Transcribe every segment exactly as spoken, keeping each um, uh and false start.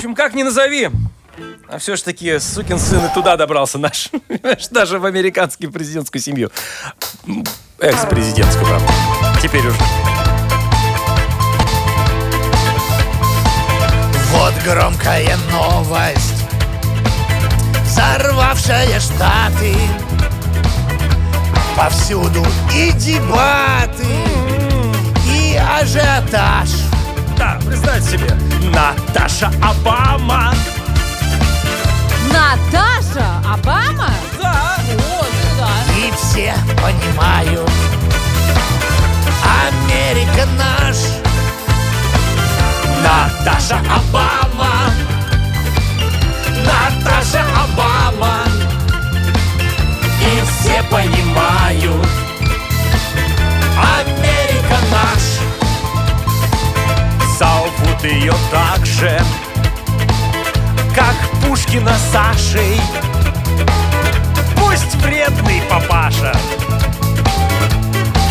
общем, как ни назови, а все ж таки сукин сын и туда добрался наш. Даже в американскую президентскую семью. Экс-президентскую, правда. Теперь уже. Вот громкая новость, взорвавшая штаты. Повсюду и дебаты, и ажиотаж. Да, представь себе, Наташа Обама. Наташа Обама? Да. О, да. И все понимают, Америка наш. Наташа Обама. Наташа Обама. И все понимают, Америка наш. Зовут ее так же, как Пушкина Сашей. Пусть вредный папаша,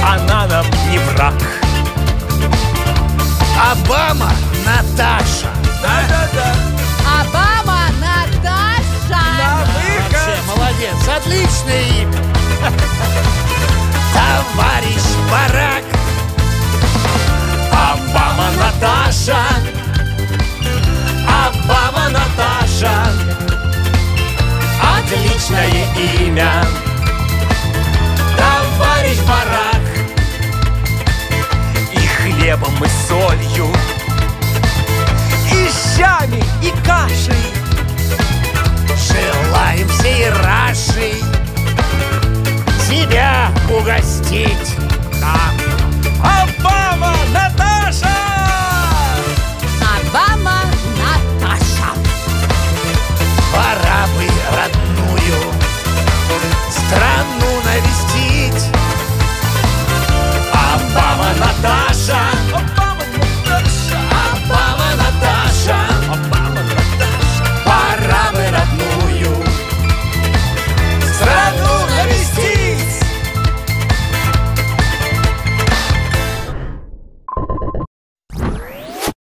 она нам не враг. Обама Наташа. Да-да-да. Обама Наташа. На выход. Молодец, отличное имя. Товарищ Барак. Обама Наташа. Обама Наташа. Отличное имя. Товарищ Барак. И хлебом, и солью